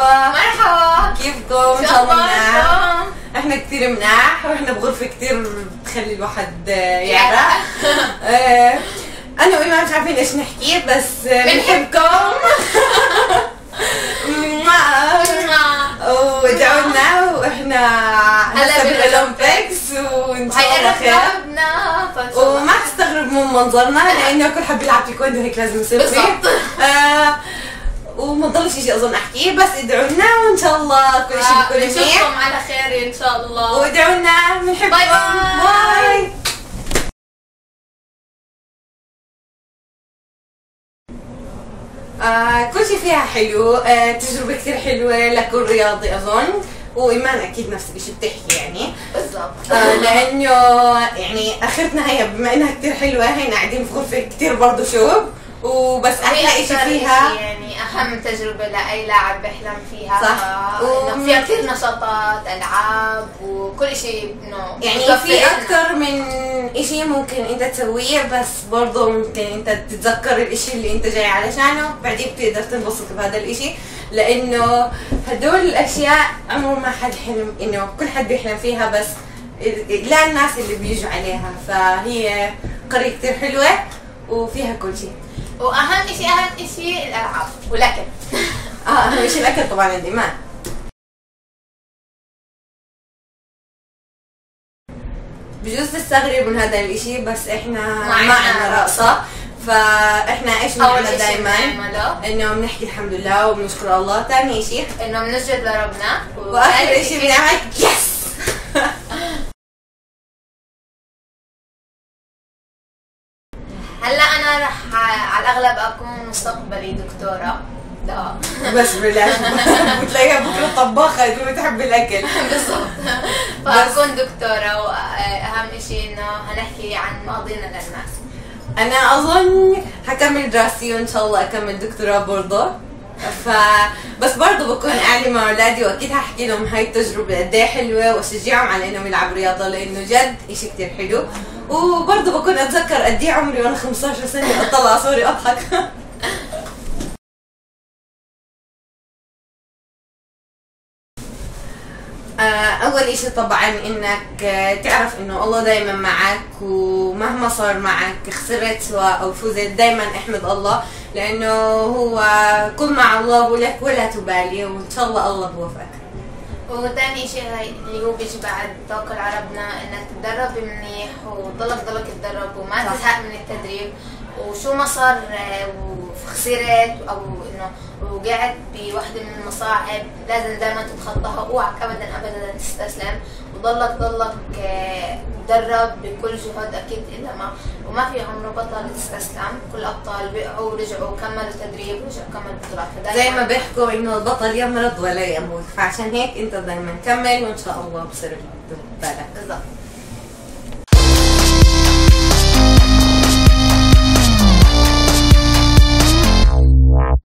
مرحبا مرحبا، كيفكم؟ ان شاء الله مناح. احنا كتير مناح واحنا بغرفه كتير بتخلي الواحد يعرق. انا وإيمان مش عارفين ايش نحكي بس بنحبكم. وادعوا لنا واحنا هلا بالاولمبيكس وان شاء الله خير، وما تستغرب من منظرنا لانه كل حد بيلعب تايكوندو هيك لازم يصير بالضبط. وما ضلش شيء اظن احكيه، بس ادعوا لنا وان شاء الله كل شيء بكون منيح، نشوفكم على خير ان شاء الله، وادعوا لنا بنحبكم. باي باي. باي. كل شيء فيها حلو، تجربة كثير حلوة لكل رياضي أظن، وإيمان أكيد نفس الشيء بتحكي يعني بالضبط. لأنه يعني آخرتنا هي بما إنها كثير حلوة، هينا قاعدين في غرفة كثير برضه شوب، وبس أحلى شيء فيها يعني أهم تجربة لأي لاعب بحلم فيها، صح؟ فيها كثير نشاطات، ألعاب، وكل شيء إنه يعني في أكثر من شيء ممكن أنت تسويه، بس برضه ممكن أنت تتذكر الإشي اللي أنت جاي علشانه، بعدين بتقدر تنبسط بهذا الإشي، لأنه هدول الأشياء عمره ما حد حلم إنه كل حد بيحلم فيها، بس لا الناس اللي بيجوا عليها، فهي قرية كثير حلوة وفيها كل شيء. واهم شيء اهم شيء الالعاب والاكل. اهم شيء الاكل طبعا عند ايمان. بجوز تستغربوا من هذا الاشي بس احنا معنا رقصه، فاحنا ايش بنعمل دائما؟ انه بنحكي الحمد لله وبنشكر الله، ثاني شيء انه بنسجد لربنا، واخر شيء بنعمل يس. هلا انا رح على الاغلب اكون مستقبلي دكتوره، لا بس بلاش بتلاقيها بكره طباخه اللي بتحب الاكل بالضبط، فاكون دكتوره. واهم شيء انه هنحكي عن ماضينا للناس. انا اظن هكمل دراستي وان شاء الله اكمل دكتوره برضه، بس برضه بكون قاعده مع اولادي، واكيد هحكي لهم هاي التجربه قد ايه حلوه، واشجعهم على انهم يلعبوا رياضه لانه جد شيء كثير حلو. وبرضه بكون اتذكر قد ايه عمري وانا 15 سنه اطلع صوري اضحك. اول اشي طبعا انك تعرف انه الله دايما معك، ومهما صار معك خسرت او فزت دايما احمد الله، لانه هو كن مع الله ولك ولا تبالي، وان شاء الله الله بوفقك. وثاني شيء اللي هو بيجي بعد توكل على ربنا، انك تتدرب منيح وضلك تتدرب وما تزهق من التدريب، وشو ما صار وخسرت او انه وقعت بوحده من المصاعب لازم دائما تتخطاها، اوعك ابدا ابدا تستسلم، وضلك تدرب بكل جهد اكيد، الا ما وما في عمره بطل تستسلم، كل ابطال بيقعوا ورجعوا كملوا تدريب ورجعوا كملوا بطولات، زي ما بيحكوا انه البطل يمرض ولا يموت، فعشان هيك انت دائما كمل وان شاء الله بصير بالك بالظبط.